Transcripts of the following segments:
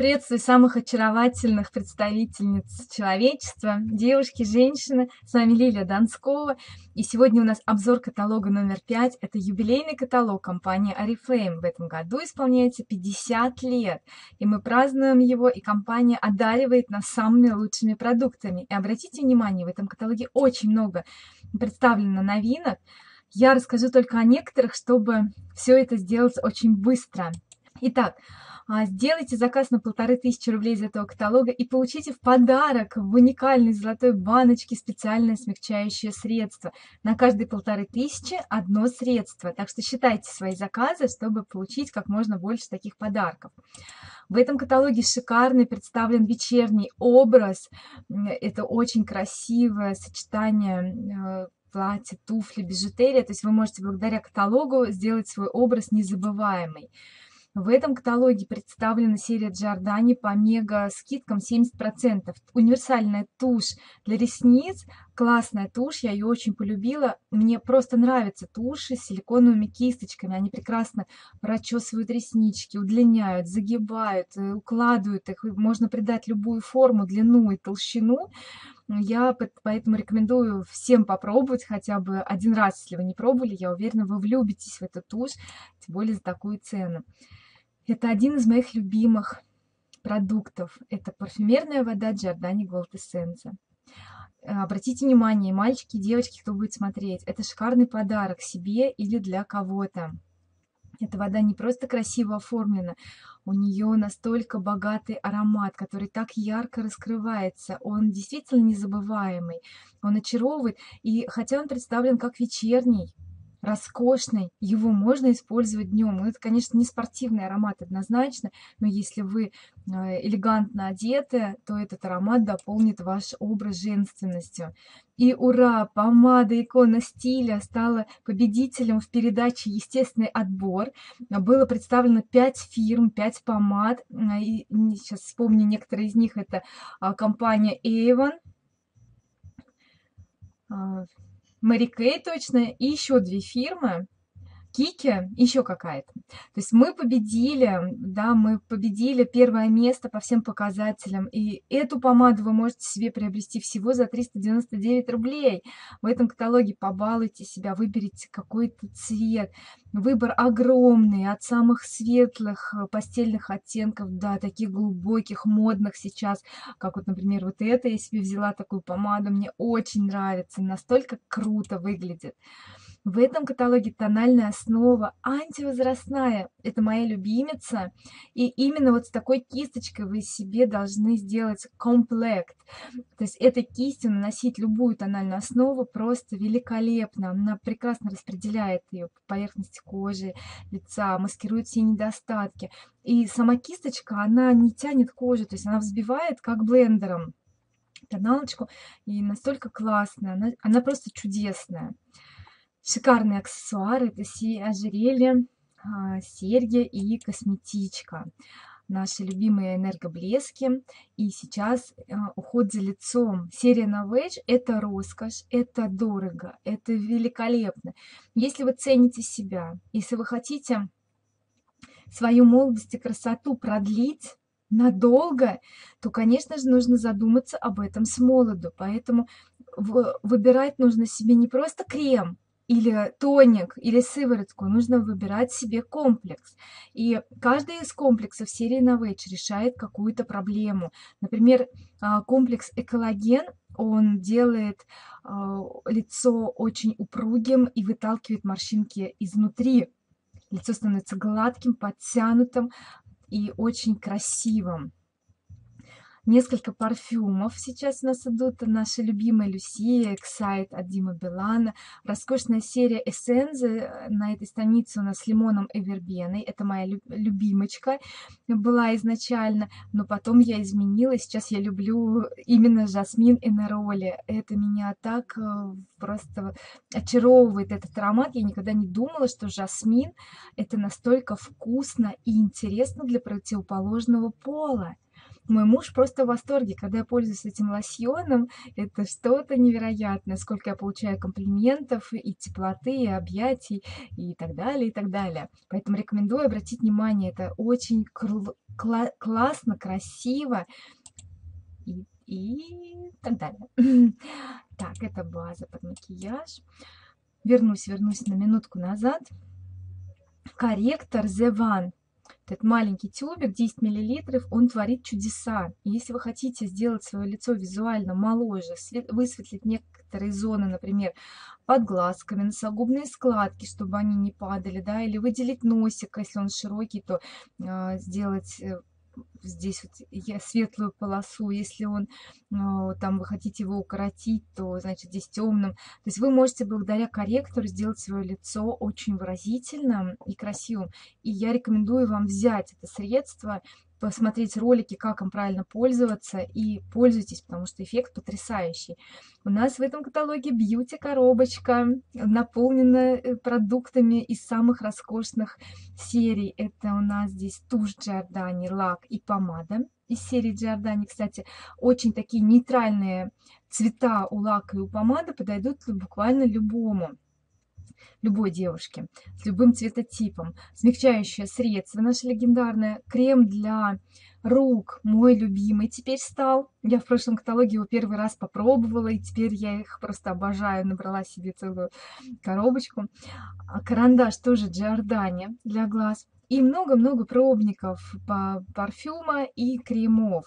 Приветствую самых очаровательных представительниц человечества, девушки, женщины. С вами Лилия Донскова. И сегодня у нас обзор каталога номер 5. Это юбилейный каталог компании Oriflame. В этом году исполняется 50 лет. И мы празднуем его, и компания одаривает нас самыми лучшими продуктами. И обратите внимание, в этом каталоге очень много представлено новинок. Я расскажу только о некоторых, чтобы все это сделать очень быстро. Итак, сделайте заказ на 1500 рублей из этого каталога и получите в подарок в уникальной золотой баночке специальное смягчающее средство. На каждые 1500 одно средство. Так что считайте свои заказы, чтобы получить как можно больше таких подарков. В этом каталоге шикарный представлен вечерний образ. Это очень красивое сочетание платья, туфли, бижутерия. То есть вы можете благодаря каталогу сделать свой образ незабываемый. В этом каталоге представлена серия Giordani по мега скидкам 70%. Универсальная тушь для ресниц, классная тушь, я ее очень полюбила. Мне просто нравятся туши с силиконовыми кисточками, они прекрасно прочесывают реснички, удлиняют, загибают, укладывают их. Можно придать любую форму, длину и толщину. Я поэтому рекомендую всем попробовать хотя бы один раз, если вы не пробовали, я уверена, вы влюбитесь в эту тушь, тем более за такую цену. Это один из моих любимых продуктов. Это парфюмерная вода Giordani Gold Essence. Обратите внимание, мальчики и девочки, кто будет смотреть, это шикарный подарок себе или для кого-то. Эта вода не просто красиво оформлена, у нее настолько богатый аромат, который так ярко раскрывается. Он действительно незабываемый, он очаровывает. И хотя он представлен как вечерний, роскошный, его можно использовать днем. Ну, это, конечно, не спортивный аромат однозначно, но если вы элегантно одеты, то этот аромат дополнит ваш образ женственностью. И ура! Помада икона стиля стала победителем в передаче «Естественный отбор». Было представлено 5 фирм, 5 помад. И сейчас вспомню некоторые из них. Это компания Эйвон, Мэри Кэй точно, и еще 2 фирмы, Кики, еще какая-то. То есть мы победили, да, мы победили первое место по всем показателям. И эту помаду вы можете себе приобрести всего за 399 рублей. В этом каталоге побалуйте себя, выберите какой-то цвет. Выбор огромный, от самых светлых пастельных оттенков до таких глубоких, модных сейчас, как вот, например, вот это. Я себе взяла такую помаду, мне очень нравится, настолько круто выглядит. В этом каталоге тональная основа антивозрастная. Это моя любимица. И именно вот с такой кисточкой вы себе должны сделать комплект. То есть этой кистью наносить любую тональную основу просто великолепно. Она прекрасно распределяет ее по поверхности кожи, лица, маскирует все недостатки. И сама кисточка, она не тянет кожу, то есть она взбивает как блендером тоналочку. И настолько классная, она просто чудесная. Шикарные аксессуары, это ожерелье, серьги и косметичка. Наши любимые энергоблески. И сейчас уход за лицом. Серия NovAge — это роскошь, это дорого, это великолепно. Если вы цените себя, если вы хотите свою молодость и красоту продлить надолго, то, конечно же, нужно задуматься об этом с молоду. Поэтому выбирать нужно себе не просто крем, или тоник, или сыворотку, нужно выбирать себе комплекс. И каждый из комплексов серии NovAge решает какую-то проблему. Например, комплекс «Экологен», он делает лицо очень упругим и выталкивает морщинки изнутри. Лицо становится гладким, подтянутым и очень красивым. Несколько парфюмов сейчас у нас идут. Наши любимые Люсия, Эксайт от Димы Билана. Роскошная серия Эссензы. На этой странице у нас с лимоном и вербеной. Это моя любимочка была изначально, но потом я изменила. Сейчас я люблю именно жасмин и нероли. Это меня так просто очаровывает этот аромат. Я никогда не думала, что жасмин — это настолько вкусно и интересно для противоположного пола. Мой муж просто в восторге, когда я пользуюсь этим лосьоном. Это что-то невероятное, сколько я получаю комплиментов и теплоты, и объятий, и так далее, и так далее. Поэтому рекомендую обратить внимание, это очень классно, красиво и так далее. Так, это база под макияж. Вернусь на минутку назад. Корректор The One. Этот маленький тюбик, 10 мл, он творит чудеса. Если вы хотите сделать свое лицо визуально моложе, высветлить некоторые зоны, например, под глазками, носогубные складки, чтобы они не падали, да, или выделить носик, если он широкий, то сделать здесь вот светлую полосу, если он там вы хотите его укоротить, то значит здесь темным. То есть вы можете благодаря корректору сделать свое лицо очень выразительным и красивым. И я рекомендую вам взять это средство, посмотреть ролики, как им правильно пользоваться, и пользуйтесь, потому что эффект потрясающий. У нас в этом каталоге бьюти-коробочка, наполнена продуктами из самых роскошных серий. Это у нас здесь тушь Giordani, лак и помада из серии Giordani. Кстати, очень такие нейтральные цвета у лака и у помады подойдут буквально любой девушке, с любым цветотипом. Смягчающее средство наше легендарное, крем для рук, мой любимый теперь стал. Я в прошлом каталоге его первый раз попробовала, и теперь я их просто обожаю, набрала себе целую коробочку. Карандаш тоже Giordani для глаз. И много-много пробников парфюма и кремов,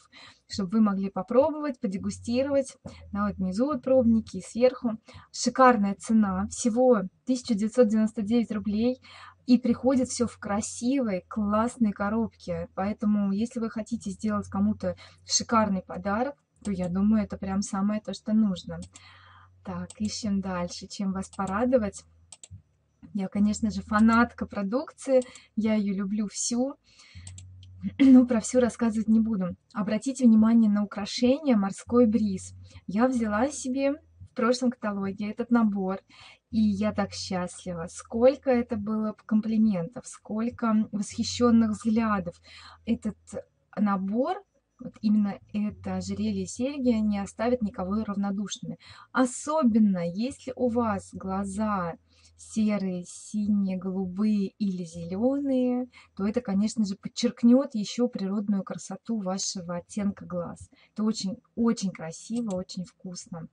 чтобы вы могли попробовать, подегустировать. Да, вот внизу вот пробники и сверху. Шикарная цена, всего 1999 рублей. И приходит все в красивой, классной коробке. Поэтому, если вы хотите сделать кому-то шикарный подарок, то я думаю, это прям самое то, что нужно. Так, ищем дальше, чем вас порадовать. Я, конечно же, фанатка продукции, я ее люблю всю, но про всю рассказывать не буду. Обратите внимание на украшение «Морской бриз». Я взяла себе в прошлом каталоге этот набор, и я так счастлива. Сколько это было комплиментов, сколько восхищенных взглядов. Этот набор, вот именно это ожерелье и серьги, не оставят никого равнодушными. Особенно, если у вас глаза серые, синие, голубые или зеленые, то это, конечно же, подчеркнет еще природную красоту вашего оттенка глаз. Это очень-очень красиво, очень вкусно.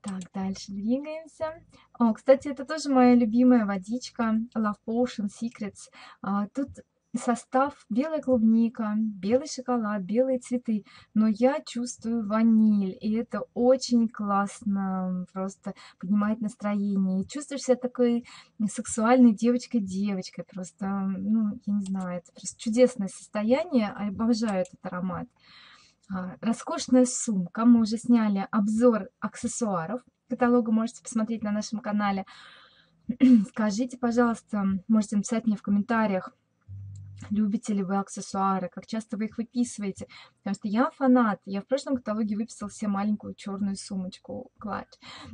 Так, дальше двигаемся. О, кстати, это тоже моя любимая водичка Love Potion Secrets. Тут состав: белая клубника, белый шоколад, белые цветы, но я чувствую ваниль, и это очень классно, просто поднимает настроение. И чувствуешь себя такой сексуальной девочкой-девочкой, просто, ну, я не знаю, это просто чудесное состояние, обожаю этот аромат. Роскошная сумка, мы уже сняли обзор аксессуаров, каталога можете посмотреть на нашем канале. Скажите, пожалуйста, можете написать мне в комментариях, любите ли вы аксессуары, как часто вы их выписываете, потому что я фанат. Я в прошлом каталоге выписала себе маленькую черную сумочку, клатч.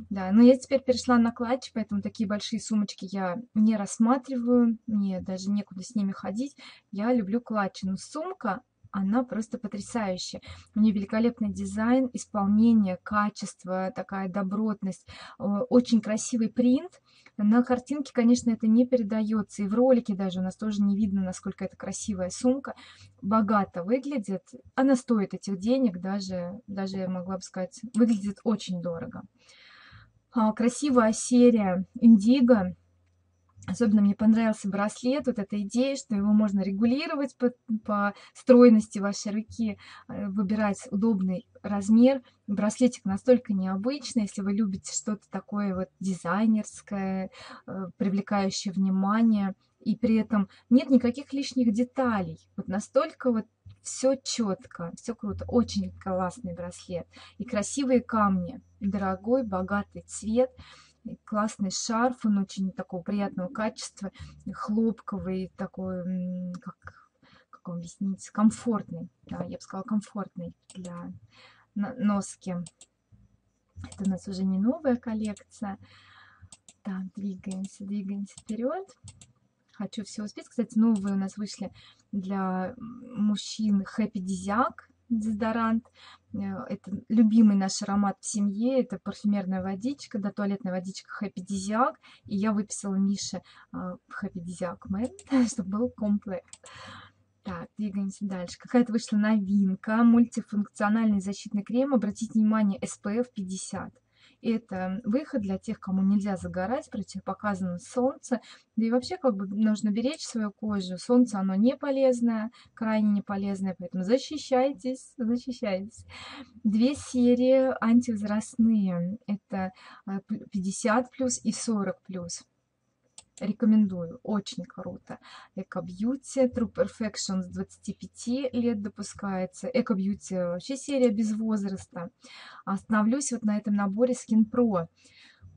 Да, но я теперь перешла на клатч, поэтому такие большие сумочки я не рассматриваю, мне даже некуда с ними ходить. Я люблю клатч, но сумка, она просто потрясающая. У нее великолепный дизайн, исполнение, качество, такая добротность, очень красивый принт. На картинке, конечно, это не передается, и в ролике даже у нас тоже не видно, насколько это красивая сумка. Богато выглядит, она стоит этих денег, даже я могла бы сказать, выглядит очень дорого. Красивая серия «Индиго». Особенно мне понравился браслет, вот эта идея, что его можно регулировать по стройности вашей руки, выбирать удобный размер. Браслетик настолько необычный, если вы любите что-то такое вот дизайнерское, привлекающее внимание, и при этом нет никаких лишних деталей. Вот настолько вот все четко, все круто. Очень классный браслет. И красивые камни, дорогой, богатый цвет. Классный шарф, он очень такого приятного качества, хлопковый, такой, как вам объяснить, комфортный, да, я бы сказала, комфортный для носки. Это у нас уже не новая коллекция. Так, двигаемся вперед. Хочу все успеть. Кстати, новые у нас вышли для мужчин Happy Diziac. Дезодорант. Это любимый наш аромат в семье. Это парфюмерная водичка, да, туалетная водичка Happy Diziac. И я выписала Мише Happy Diziac Man, чтобы был комплект. Так, двигаемся дальше. Какая-то вышла новинка. Мультифункциональный защитный крем. Обратите внимание, SPF 50. Это выход для тех, кому нельзя загорать, противопоказано солнце. Да и вообще, как бы, нужно беречь свою кожу. Солнце, оно не полезное, крайне не полезное, поэтому защищайтесь, защищайтесь. Две серии антивозрастные. Это 50 плюс и 40 плюс. Рекомендую, очень круто. Эко-бьюти, True Perfection с 25 лет допускается. Эко-бьюти вообще серия без возраста. Остановлюсь вот на этом наборе Skin Pro.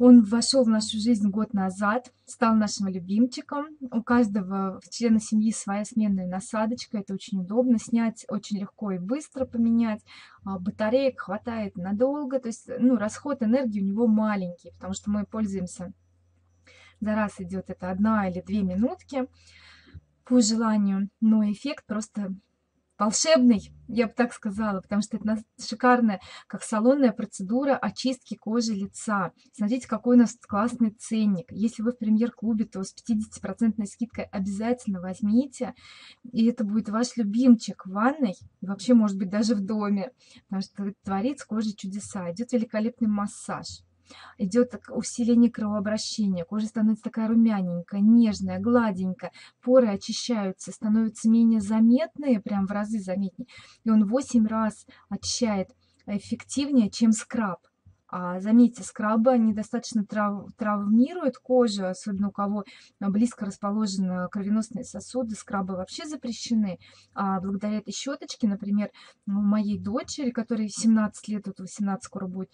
Он вошел в нашу жизнь год назад, стал нашим любимчиком. У каждого члена семьи своя сменная насадочка, это очень удобно. Снять очень легко и быстро поменять. Батареек хватает надолго, то есть, ну, расход энергии у него маленький, потому что мы пользуемся. За раз идет это 1 или 2 минутки по желанию, но эффект просто волшебный, я бы так сказала, потому что это шикарная, как салонная процедура очистки кожи лица. Смотрите, какой у нас классный ценник. Если вы в премьер-клубе, то с 50% скидкой обязательно возьмите, и это будет ваш любимчик в ванной, и вообще, может быть, даже в доме, потому что творит с кожей чудеса. Идет великолепный массаж. Идет усиление кровообращения, кожа становится такая румяненькая, нежная, гладенькая, поры очищаются, становятся менее заметные, прям в разы заметнее. И он 8 раз очищает эффективнее, чем скраб. А заметьте, скрабы, они достаточно травмируют кожу, особенно у кого близко расположены кровеносные сосуды, скрабы вообще запрещены. А благодаря этой щеточке, например, у моей дочери, которой 17 лет, вот 18 скоро будет,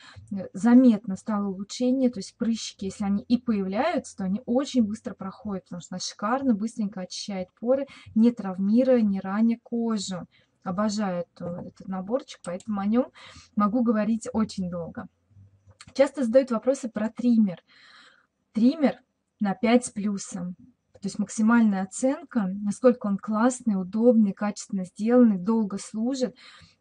заметно стало улучшение, то есть прыщики, если они и появляются, то они очень быстро проходят, потому что она шикарно, быстренько очищает поры, не травмируя, не раня кожу. Обожаю этот наборчик, поэтому о нем могу говорить очень долго. Часто задают вопросы про триммер. Триммер на 5 с плюсом. То есть максимальная оценка, насколько он классный, удобный, качественно сделанный, долго служит.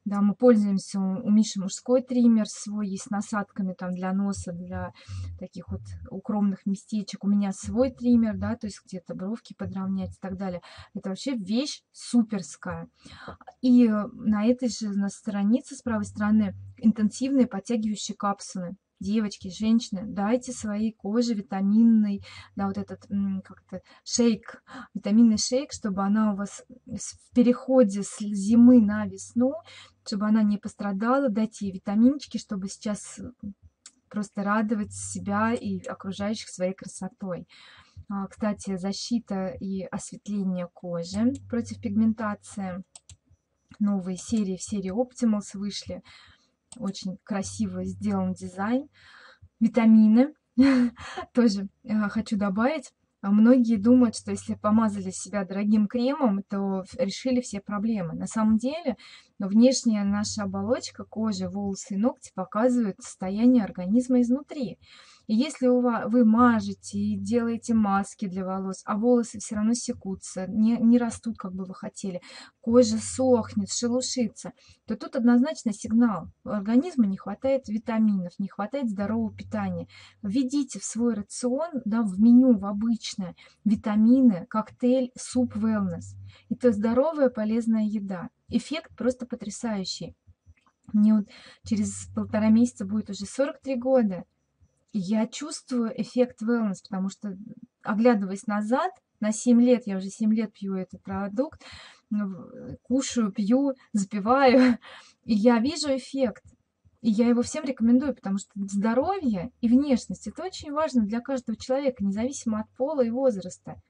Да, мы пользуемся, у Миши мужской триммер свой есть с насадками там для носа, для таких вот укромных местечек. У меня свой триммер, да, то есть где-то бровки подровнять и так далее. Это вообще вещь суперская. И на этой же странице с правой стороны интенсивные подтягивающие капсулы. Девочки, женщины, дайте своей коже витаминный, да, вот этот как-то шейк, витаминный шейк, чтобы она у вас в переходе с зимы на весну, чтобы она не пострадала, дайте ей витаминчики, чтобы сейчас просто радовать себя и окружающих своей красотой. Кстати, защита и осветление кожи против пигментации. Новые серии, в серии Optimals вышли. Очень красиво сделан дизайн. Витамины тоже хочу добавить. Многие думают, что если помазали себя дорогим кремом, то решили все проблемы. На самом деле, внешняя наша оболочка, кожа, волосы и ногти показывают состояние организма изнутри. И если вы мажете и делаете маски для волос, а волосы все равно секутся, не растут, как бы вы хотели, кожа сохнет, шелушится, то тут однозначно сигнал. У организма не хватает витаминов, не хватает здорового питания. Введите в свой рацион, да, в меню, в обычное, витамины, коктейль, суп Wellness. Это здоровая, полезная еда. Эффект просто потрясающий. Мне вот через 1,5 месяца будет уже 43 года. И я чувствую эффект Wellness, потому что, оглядываясь назад, на 7 лет, я уже 7 лет пью этот продукт, кушаю, пью, запиваю, и я вижу эффект. И я его всем рекомендую, потому что здоровье и внешность – это очень важно для каждого человека, независимо от пола и возраста.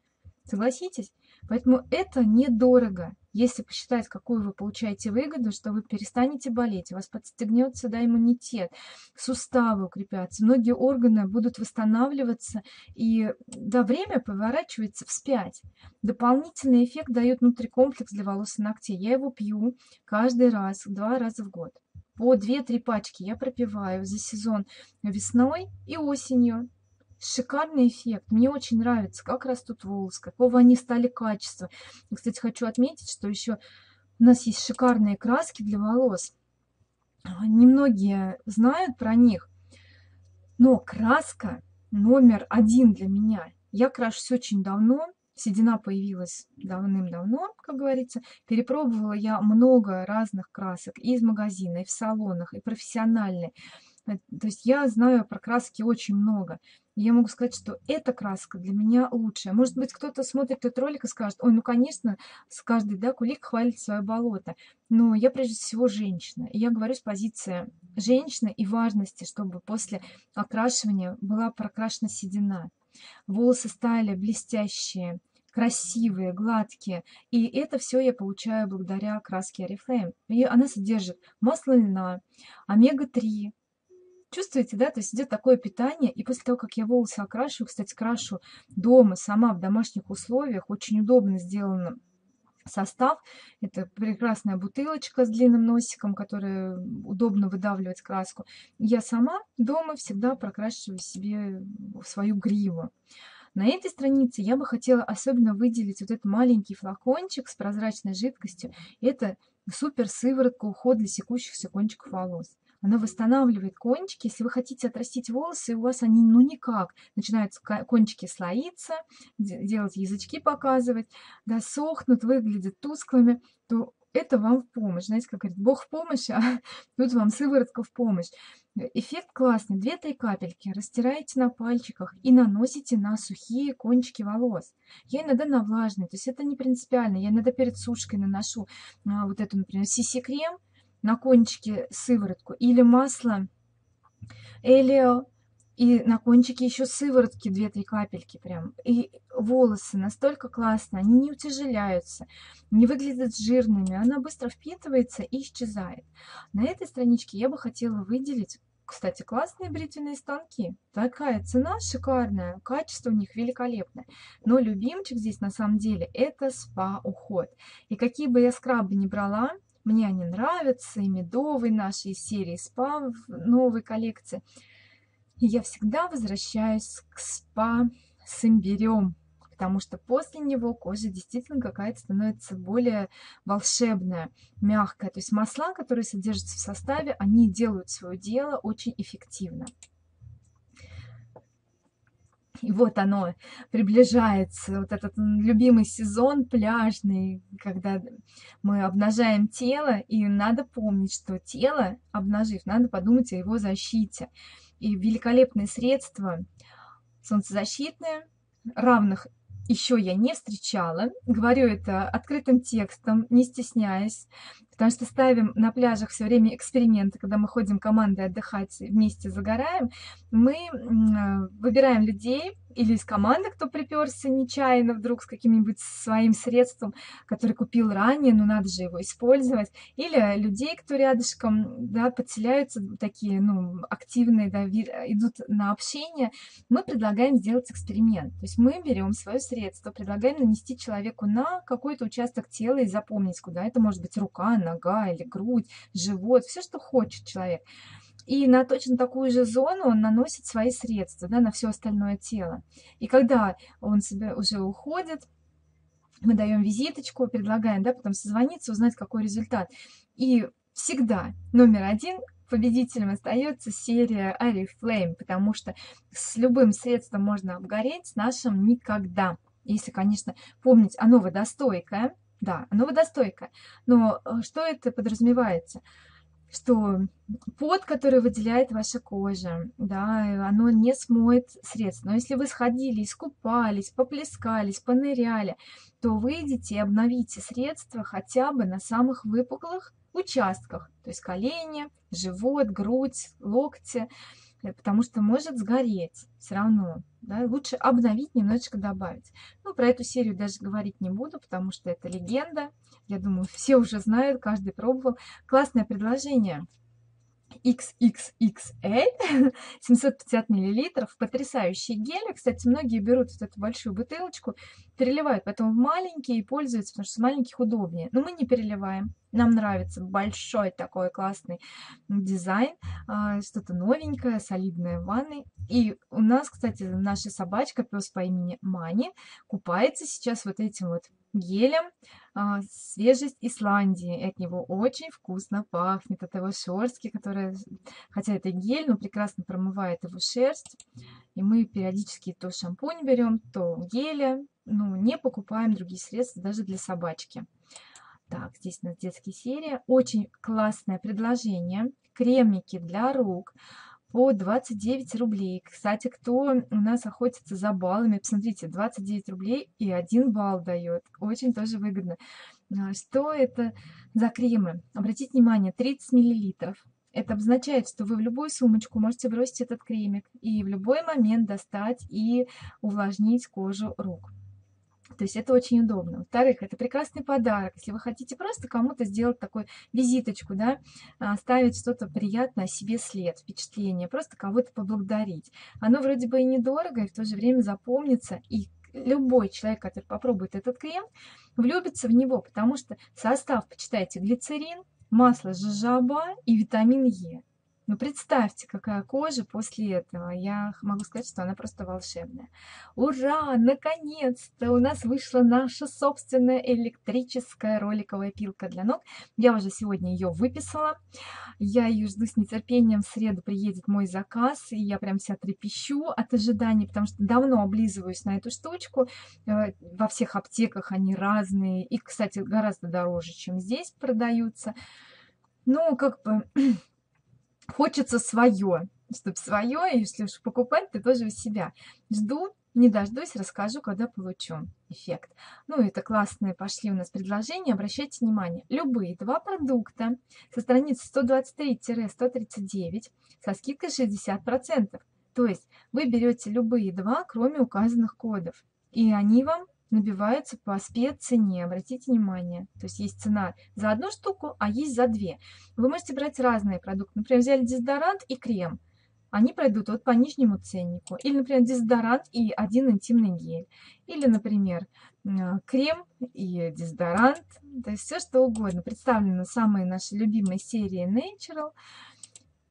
Согласитесь? Поэтому это недорого. Если посчитать, какую вы получаете выгоду, что вы перестанете болеть, у вас подстегнется, да, иммунитет, суставы укрепятся, многие органы будут восстанавливаться, и, да, время поворачивается вспять. Дополнительный эффект дает нутрикомплекс для волос и ногтей. Я его пью каждый раз, 2 раза в год. По 2-3 пачки я пропиваю за сезон весной и осенью. Шикарный эффект. Мне очень нравится, как растут волосы, какого они стали качества. И, кстати, хочу отметить, что еще у нас есть шикарные краски для волос. Немногие знают про них, но краска номер 1 для меня. Я крашусь очень давно, Седина появилась давным-давно, как говорится. Перепробовала я много разных красок и из магазина, и в салонах, и профессиональные. То есть я знаю про краски очень много. Я могу сказать, что эта краска для меня лучшая. Может быть, кто-то смотрит этот ролик и скажет: ой, ну, конечно, с каждой, да, кулик хвалит свое болото. Но я прежде всего женщина. И я говорю с позиции женщины и важности, чтобы после окрашивания была прокрашена седина. Волосы стали блестящие, красивые, гладкие. И это все я получаю благодаря краске Oriflame. И она содержит масло льна, омега-3. Чувствуете, да? То есть идет такое питание. И после того, как я волосы окрашиваю, кстати, крашу дома, сама в домашних условиях, очень удобно сделано. Состав. Это прекрасная бутылочка с длинным носиком, которая удобно выдавливать краску. Я сама дома всегда прокрашиваю себе свою гриву. На этой странице я бы хотела особенно выделить вот этот маленький флакончик с прозрачной жидкостью. Это супер сыворотка уход для секущихся кончиков волос. Она восстанавливает кончики. Если вы хотите отрастить волосы, и у вас они ну никак. Начинают кончики слоиться, делать язычки, показывать, да, сохнут, выглядят тусклыми, то это вам в помощь. Знаете, как говорит, Бог в помощь, а тут вам сыворотка в помощь. Эффект классный. 2-3 капельки растираете на пальчиках и наносите на сухие кончики волос. Я иногда на влажные, то есть это не принципиально. Я иногда перед сушкой наношу вот эту, например, CC-крем, на кончике сыворотку или масло элео, и на кончике еще сыворотки 2-3 капельки прям. И волосы настолько классно, они не утяжеляются, не выглядят жирными, она быстро впитывается и исчезает. На этой страничке я бы хотела выделить, кстати, классные бритвенные станки. Такая цена шикарная, качество у них великолепное. Но любимчик здесь на самом деле это спа-уход. И какие бы я скрабы ни брала, мне они нравятся, и медовые наши, из серии спа в новой коллекции. И я всегда возвращаюсь к спа с имбирем, потому что после него кожа действительно какая-то становится более волшебная, мягкая. То есть масла, которые содержатся в составе, они делают свое дело очень эффективно. И вот оно приближается, вот этот любимый сезон пляжный, когда мы обнажаем тело, и надо помнить, что тело, обнажив, надо подумать о его защите. И великолепные средства солнцезащитные, равных еще я не встречала. Говорю это открытым текстом, не стесняясь, потому что ставим на пляжах все время эксперименты, когда мы ходим командой отдыхать, вместе загораем. Мы выбираем людей или из команды, кто приперся нечаянно вдруг с каким-нибудь своим средством, который купил ранее, но надо же его использовать, или людей, кто рядышком, да, подселяются, такие, ну, активные, да, идут на общение. Мы предлагаем сделать эксперимент. То есть мы берем свое средство, предлагаем нанести человеку на какой-то участок тела и запомнить, куда. Это может быть рука, нога или грудь, живот, все, что хочет человек. И на точно такую же зону он наносит свои средства, да, на все остальное тело. И когда он себе уже уходит, мы даем визиточку, предлагаем, да, потом созвониться, узнать, какой результат. И всегда №1 победителем остается серия Oriflame, потому что с любым средством можно обгореть, с нашим никогда. Если, конечно, помнить, оно водостойкое. Да, оно водостойкое. Но что это подразумевается? Что пот, который выделяет ваша кожа, да, оно не смоет средств. Но если вы сходили, искупались, поплескались, поныряли, то выйдите и обновите средства хотя бы на самых выпуклых участках. То есть колени, живот, грудь, локти, потому что может сгореть все равно. Да, лучше обновить, немножечко добавить. Ну, про эту серию даже говорить не буду, потому что это легенда. Я думаю, все уже знают, каждый пробовал. Классное предложение. XXXL, 750 миллилитров, потрясающие гели. Кстати, многие берут вот эту большую бутылочку, переливают потом в маленькие и пользуются, потому что с маленьких удобнее. Но мы не переливаем. Нам нравится большой такой классный дизайн, что-то новенькое, солидное в ванной. И у нас, кстати, наша собачка, пес по имени Мани, купается сейчас вот этим вот гелем «Свежесть Исландии». От него очень вкусно пахнет, от его шерстки, которая, хотя это гель, но прекрасно промывает его шерсть. И мы периодически то шампунь берем, то геля, ну, не покупаем другие средства даже для собачки. Так, здесь у нас детские серии. Очень классное предложение. Кремники для рук по 29 рублей. Кстати, кто у нас охотится за баллами, посмотрите, 29 рублей и 1 балл дает. Очень тоже выгодно. Что это за кремы? Обратите внимание, 30 мл. Это обозначает, что вы в любую сумочку можете бросить этот кремик и в любой момент достать и увлажнить кожу рук. То есть это очень удобно. Во-вторых, это прекрасный подарок. Если вы хотите просто кому-то сделать такую визиточку, да, оставить что-то приятное о себе след, впечатление, просто кого-то поблагодарить. Оно вроде бы и недорого, и в то же время запомнится. И любой человек, который попробует этот крем, влюбится в него, потому что состав, почитайте, глицерин, масло жожоба и витамин Е. Ну, представьте, какая кожа после этого. Я могу сказать, что она просто волшебная. Ура! Наконец-то у нас вышла наша собственная электрическая роликовая пилка для ног. Я уже сегодня ее выписала. Я ее жду с нетерпением. В среду приедет мой заказ. И я прям вся трепещу от ожиданий, потому что давно облизываюсь на эту штучку. Во всех аптеках они разные. И, кстати, гораздо дороже, чем здесь продаются. Ну, как бы... Хочется свое, чтобы свое, если уж покупать, ты тоже у себя. Жду, не дождусь, расскажу, когда получу эффект. Ну, это классные пошли у нас предложения. Обращайте внимание, любые два продукта со страницы 123-139 со скидкой 60%. То есть вы берете любые два, кроме указанных кодов, и они вам набиваются по спеццене, обратите внимание. То есть есть цена за одну штуку, а есть за две. Вы можете брать разные продукты. Например, взяли дезодорант и крем. Они пройдут вот по нижнему ценнику. Или, например, дезодорант и один интимный гель. Или, например, крем и дезодорант. То есть все, что угодно. Представлены самые наши любимые серии Natural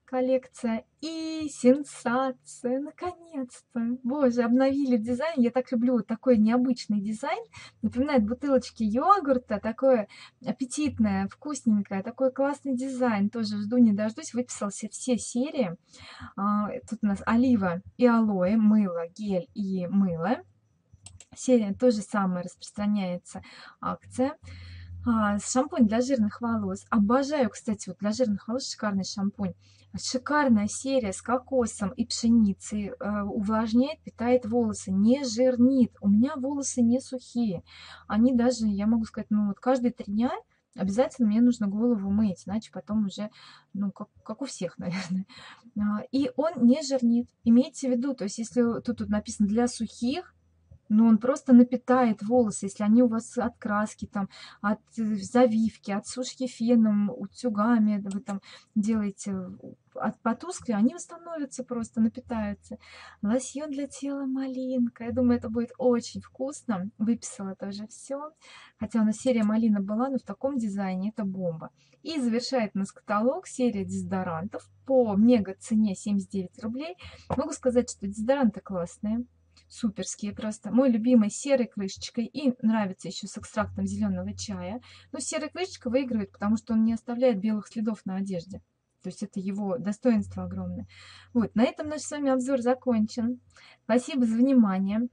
коллекция. И сенсация, наконец-то! Боже, обновили дизайн. Я так люблю такой необычный дизайн. Напоминает бутылочки йогурта. Такое аппетитное, вкусненькое. Такой классный дизайн. Тоже жду, не дождусь. Выписала все серии. Тут у нас олива и алоэ, мыло, гель и мыло. Серия тоже самое распространяется акция. Шампунь для жирных волос. Обожаю, кстати, вот для жирных волос шикарный шампунь. Шикарная серия с кокосом и пшеницей. Увлажняет, питает волосы, не жирнит. У меня волосы не сухие. Они даже, я могу сказать, ну вот каждые 3 дня обязательно мне нужно голову мыть, иначе потом уже, ну, как у всех, наверное. И он не жирнит. Имейте в виду, то есть если тут написано «для сухих», но он просто напитает волосы, если они у вас от краски, там, от завивки, от сушки феном, утюгами, вы там делаете от потускли, они восстановятся просто, напитаются. Лосьон для тела малинка. Я думаю, это будет очень вкусно. Выписала тоже все. Хотя у нас серия малина была, но в таком дизайне это бомба. И завершает нас каталог серия дезодорантов по мега цене 79 рублей. Могу сказать, что дезодоранты классные. Суперские просто. Мой любимый серой крышечкой и нравится еще с экстрактом зеленого чая. Но серая крышечка выигрывает, потому что он не оставляет белых следов на одежде. То есть это его достоинство огромное. Вот, на этом наш с вами обзор закончен. Спасибо за внимание.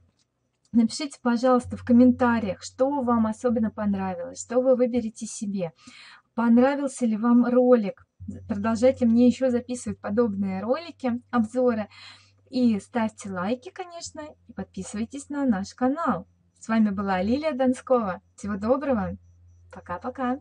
Напишите, пожалуйста, в комментариях, что вам особенно понравилось, что вы выберете себе. Понравился ли вам ролик? Продолжайте мне еще записывать подобные ролики, обзоры. И ставьте лайки, конечно, и подписывайтесь на наш канал. С вами была Лилия Донскова. Всего доброго. Пока-пока.